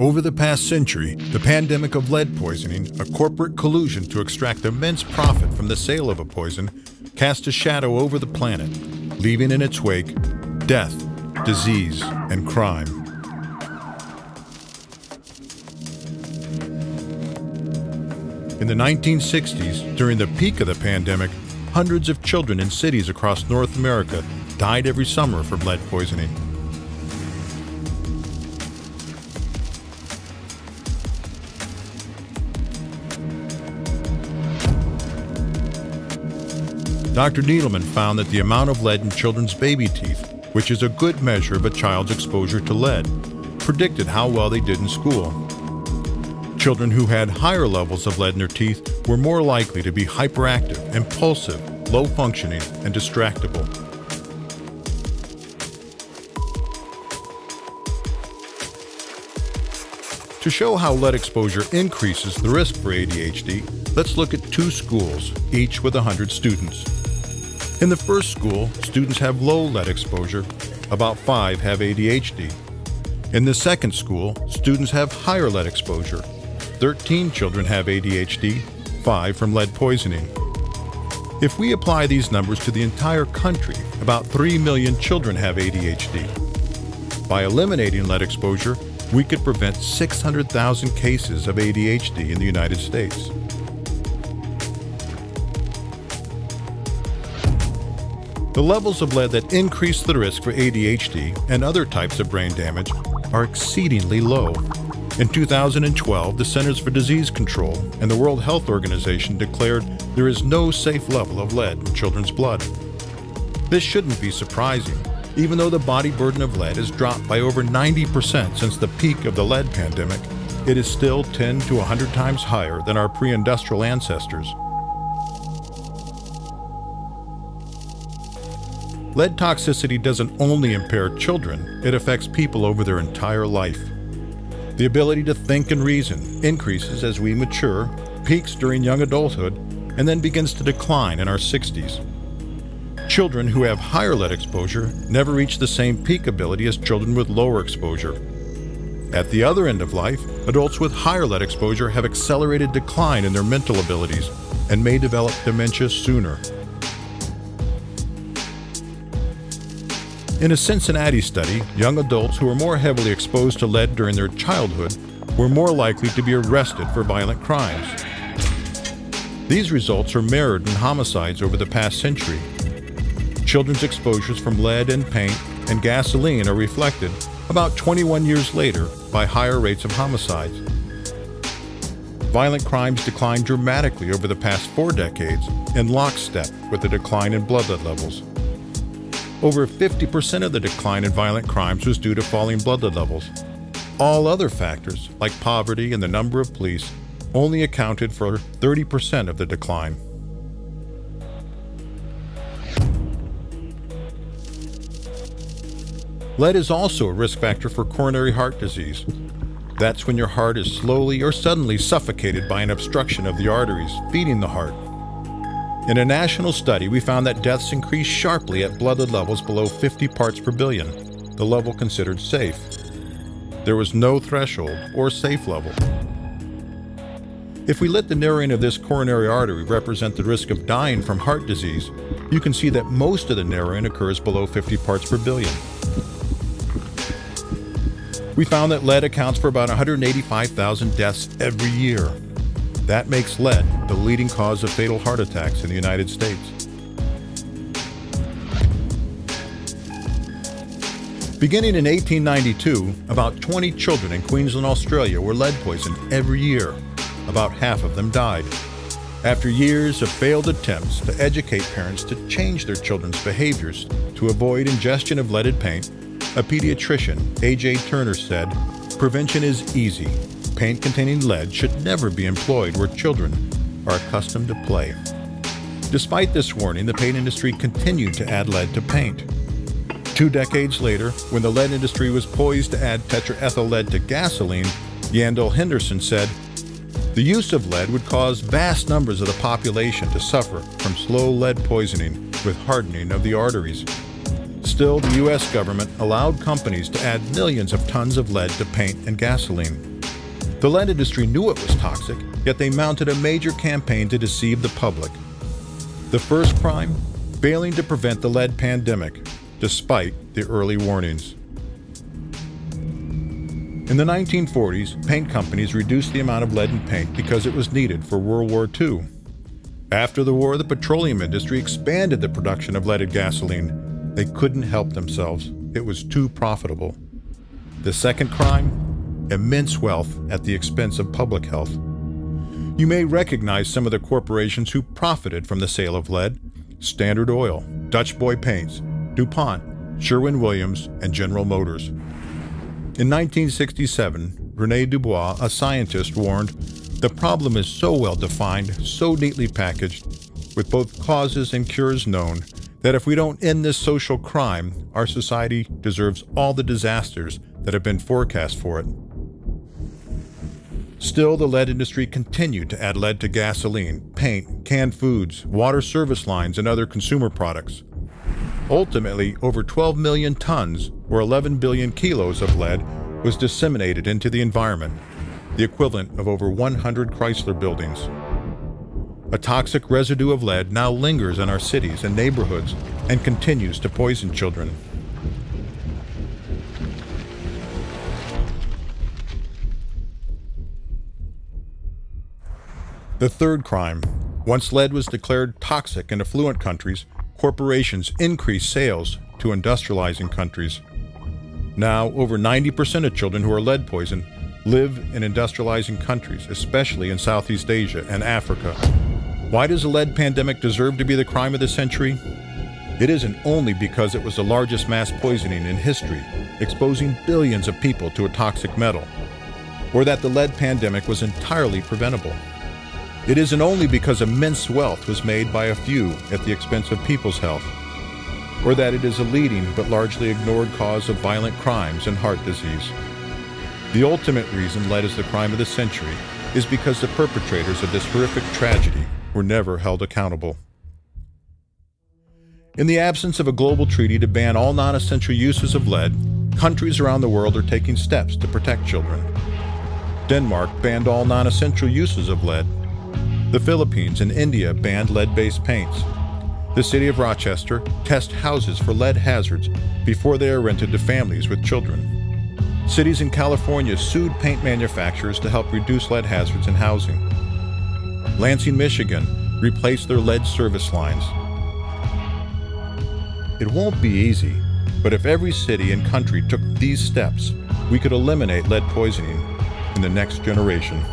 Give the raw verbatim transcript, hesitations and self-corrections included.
Over the past century, the pandemic of lead poisoning, a corporate collusion to extract immense profit from the sale of a poison, cast a shadow over the planet, leaving in its wake death, disease, and crime. In the nineteen sixties, during the peak of the pandemic, hundreds of children in cities across North America died every summer from lead poisoning. Doctor Needleman found that the amount of lead in children's baby teeth, which is a good measure of a child's exposure to lead, predicted how well they did in school. Children who had higher levels of lead in their teeth were more likely to be hyperactive, impulsive, low-functioning, and distractible. To show how lead exposure increases the risk for A D H D, let's look at two schools, each with one hundred students. In the first school, students have low lead exposure. About five have A D H D. In the second school, students have higher lead exposure. thirteen children have A D H D, five from lead poisoning. If we apply these numbers to the entire country, about three million children have A D H D. By eliminating lead exposure, we could prevent six hundred thousand cases of A D H D in the United States. The levels of lead that increase the risk for A D H D and other types of brain damage are exceedingly low. In two thousand twelve, the Centers for Disease Control and the World Health Organization declared there is no safe level of lead in children's blood. This shouldn't be surprising, even though the body burden of lead has dropped by over ninety percent since the peak of the lead pandemic. It is still ten to one hundred times higher than our pre-industrial ancestors. Lead toxicity doesn't only impair children, it affects people over their entire life. The ability to think and reason increases as we mature, peaks during young adulthood, and then begins to decline in our sixties. Children who have higher lead exposure never reach the same peak ability as children with lower exposure. At the other end of life, adults with higher lead exposure have accelerated decline in their mental abilities and may develop dementia sooner. In a Cincinnati study, young adults who were more heavily exposed to lead during their childhood were more likely to be arrested for violent crimes. These results are mirrored in homicides over the past century. Children's exposures from lead and paint and gasoline are reflected about twenty-one years later by higher rates of homicides. Violent crimes declined dramatically over the past four decades in lockstep with the decline in blood lead levels. Over fifty percent of the decline in violent crimes was due to falling blood lead levels. All other factors, like poverty and the number of police, only accounted for thirty percent of the decline. Lead is also a risk factor for coronary heart disease. That's when your heart is slowly or suddenly suffocated by an obstruction of the arteries feeding the heart. In a national study, we found that deaths increased sharply at blood lead levels below fifty parts per billion, the level considered safe. There was no threshold or safe level. If we let the narrowing of this coronary artery represent the risk of dying from heart disease, you can see that most of the narrowing occurs below fifty parts per billion. We found that lead accounts for about one hundred eighty-five thousand deaths every year. That makes lead the leading cause of fatal heart attacks in the United States. Beginning in eighteen ninety-two, about twenty children in Queensland, Australia were lead poisoned every year. About half of them died. After years of failed attempts to educate parents to change their children's behaviors to avoid ingestion of leaded paint, a pediatrician, A J Turner, said, "Prevention is easy. Paint containing lead should never be employed where children are accustomed to play." Despite this warning, the paint industry continued to add lead to paint. Two decades later, when the lead industry was poised to add tetraethyl lead to gasoline, Yandell Henderson said, "The use of lead would cause vast numbers of the population to suffer from slow lead poisoning with hardening of the arteries." Still, the U S government allowed companies to add millions of tons of lead to paint and gasoline. The lead industry knew it was toxic, yet they mounted a major campaign to deceive the public. The first crime, failing to prevent the lead pandemic, despite the early warnings. In the nineteen forties, paint companies reduced the amount of lead in paint because it was needed for World War Two. After the war, the petroleum industry expanded the production of leaded gasoline. They couldn't help themselves. It was too profitable. The second crime, immense wealth at the expense of public health. You may recognize some of the corporations who profited from the sale of lead: Standard Oil, Dutch Boy Paints, DuPont, Sherwin-Williams, and General Motors. In nineteen sixty-seven, René Dubois, a scientist, warned, "The problem is so well defined, so neatly packaged, with both causes and cures known, that if we don't end this social crime, our society deserves all the disasters that have been forecast for it." Still, the lead industry continued to add lead to gasoline, paint, canned foods, water service lines, and other consumer products. Ultimately, over twelve million tons, or eleven billion kilos of lead, was disseminated into the environment, the equivalent of over one hundred Chrysler buildings. A toxic residue of lead now lingers in our cities and neighborhoods and continues to poison children. The third crime. Once lead was declared toxic in affluent countries, corporations increased sales to industrializing countries. Now, over ninety percent of children who are lead poisoned live in industrializing countries, especially in Southeast Asia and Africa. Why does the lead pandemic deserve to be the crime of the century? It isn't only because it was the largest mass poisoning in history, exposing billions of people to a toxic metal, or that the lead pandemic was entirely preventable. It isn't only because immense wealth was made by a few at the expense of people's health, or that it is a leading but largely ignored cause of violent crimes and heart disease. The ultimate reason lead is the crime of the century is because the perpetrators of this horrific tragedy were never held accountable. In the absence of a global treaty to ban all non-essential uses of lead, countries around the world are taking steps to protect children. Denmark banned all non-essential uses of lead. The Philippines and India banned lead-based paints. The city of Rochester tests houses for lead hazards before they are rented to families with children. Cities in California sued paint manufacturers to help reduce lead hazards in housing. Lansing, Michigan replaced their lead service lines. It won't be easy, but if every city and country took these steps, we could eliminate lead poisoning in the next generation.